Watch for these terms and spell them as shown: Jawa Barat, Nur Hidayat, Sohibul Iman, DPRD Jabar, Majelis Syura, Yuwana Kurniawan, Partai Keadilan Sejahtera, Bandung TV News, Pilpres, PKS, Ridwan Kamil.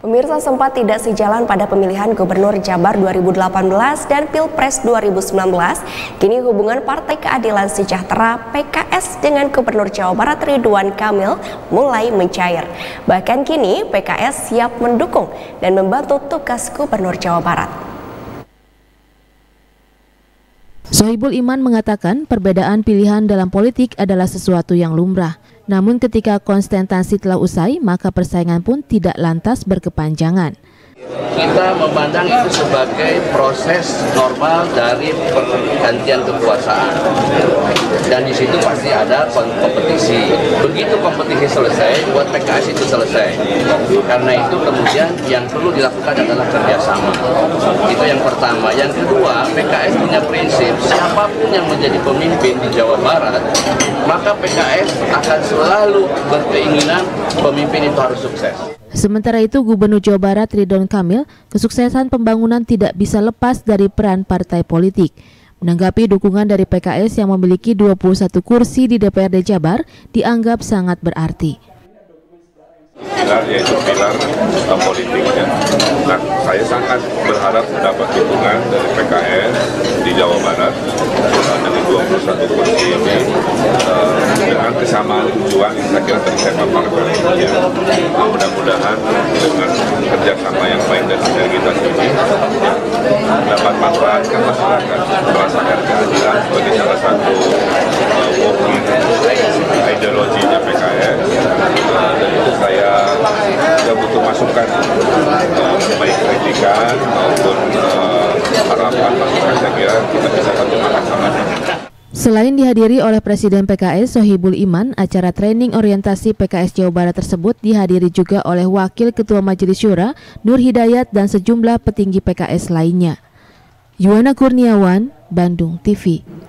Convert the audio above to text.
Pemirsa, sempat tidak sejalan pada pemilihan Gubernur Jabar 2018 dan Pilpres 2019. Kini hubungan Partai Keadilan Sejahtera PKS dengan Gubernur Jawa Barat Ridwan Kamil mulai mencair. Bahkan kini PKS siap mendukung dan membantu tugas Gubernur Jawa Barat. Sohibul Iman mengatakan perbedaan pilihan dalam politik adalah sesuatu yang lumrah. Namun ketika konsentrasi telah usai, maka persaingan pun tidak lantas berkepanjangan. Kita memandang itu sebagai proses normal dari pergantian kekuasaan. Dan di situ pasti ada kompetisi. Begitu kompetisi selesai, buat PKS itu selesai. Karena itu kemudian yang perlu dilakukan adalah kerjasama. Itu yang pertama. Yang kedua, PKS punya prinsip siapapun yang menjadi pemimpin di Jawa Barat, maka PKS akan selalu berkeinginan pemimpin itu harus sukses. Sementara itu, Gubernur Jawa Barat Ridwan Kamil, kesuksesan pembangunan tidak bisa lepas dari peran partai politik. Menanggapi dukungan dari PKS yang memiliki 21 kursi di DPRD Jabar, dianggap sangat berarti. Pilar, yaitu pilar politik, ya. Nah, saya sangat berharap mendapat dukungan dari PKS di Jawa Barat dengan 21 kursi ini, dengan kesamaan tujuan saya kira bersama partai, ya. Nah, mudah-mudahan dengan kerjasama yang baik dan sinergitas ini dapat manfaat ke masyarakat, merasakan keadilan sebagai salah satu ideologinya PKS. Dan itu saya butuh masukan, baik kritikan maupun harapan masukan, saya kira kita bisa kerjasama sama. Selain dihadiri oleh Presiden PKS Sohibul Iman, acara training orientasi PKS Jawa Barat tersebut dihadiri juga oleh Wakil Ketua Majelis Syura Nur Hidayat dan sejumlah petinggi PKS lainnya. Yuwana Kurniawan, Bandung TV.